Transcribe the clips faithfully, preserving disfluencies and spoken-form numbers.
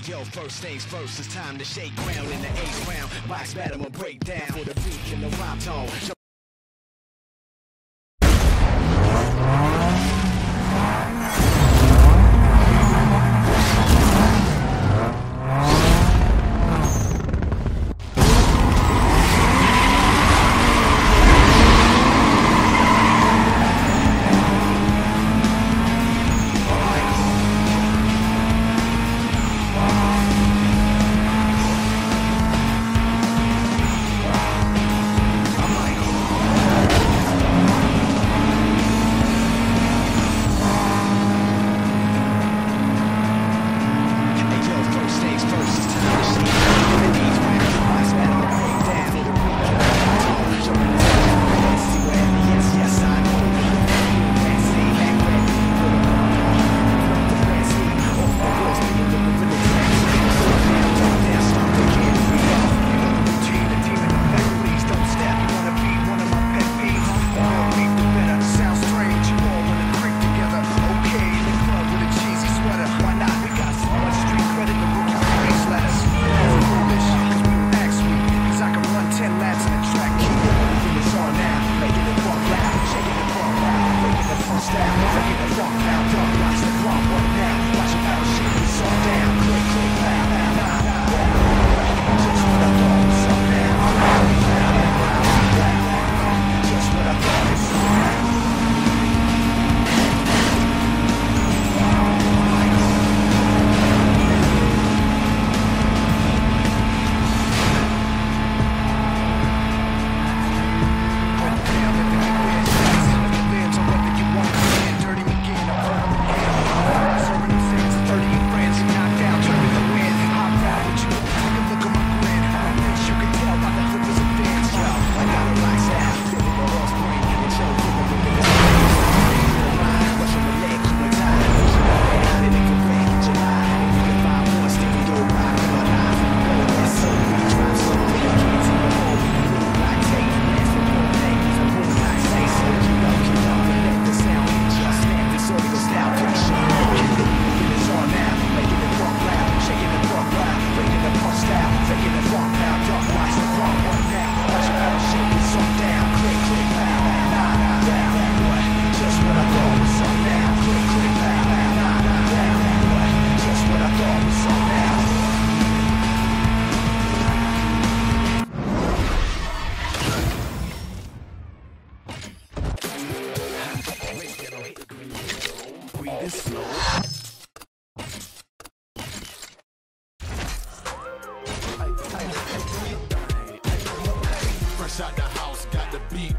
Hey yo, first things first, it's time to shake ground in the eighth round. Box battle will break down for the beat and the rhyme tone. Fresh out the house, got the beat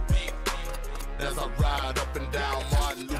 as I ride up and down Martin Luther.